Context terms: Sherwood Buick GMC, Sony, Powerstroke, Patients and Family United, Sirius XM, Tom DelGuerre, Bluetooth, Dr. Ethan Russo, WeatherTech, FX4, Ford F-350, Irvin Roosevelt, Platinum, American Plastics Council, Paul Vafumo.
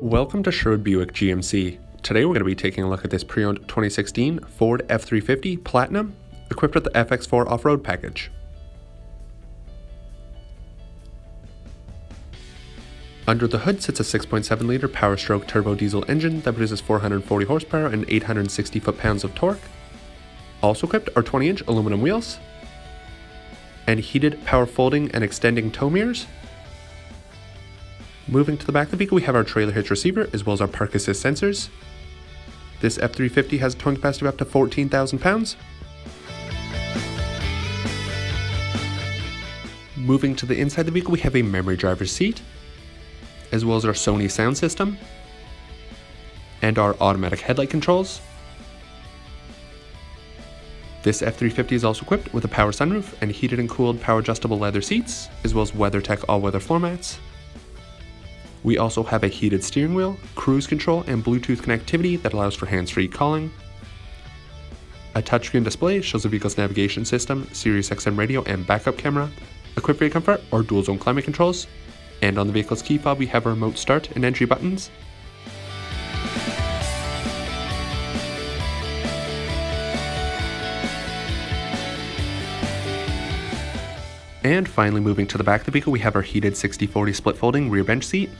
Welcome to Sherwood Buick GMC. Today we're going to be taking a look at this pre-owned 2016 Ford F-350 Platinum, equipped with the FX4 off-road package. Under the hood sits a 6.7-liter Powerstroke turbo diesel engine that produces 440 horsepower and 860 foot-pounds of torque. Also equipped are 20-inch aluminum wheels and heated power folding and extending tow mirrors. Moving to the back of the vehicle, we have our trailer hitch receiver as well as our park assist sensors. This F-350 has a towing capacity of up to 14,000 pounds. Moving to the inside of the vehicle, we have a memory driver's seat, as well as our Sony sound system, and our automatic headlight controls. This F-350 is also equipped with a power sunroof and heated and cooled power adjustable leather seats, as well as WeatherTech all-weather floor mats. We also have a heated steering wheel, cruise control, and Bluetooth connectivity that allows for hands-free calling. A touchscreen display shows the vehicle's navigation system, Sirius XM radio, and backup camera, equipped for your comfort or dual-zone climate controls. And on the vehicle's key fob, we have our remote start and entry buttons. And finally, moving to the back of the vehicle, we have our heated 60/40 split folding rear bench seat,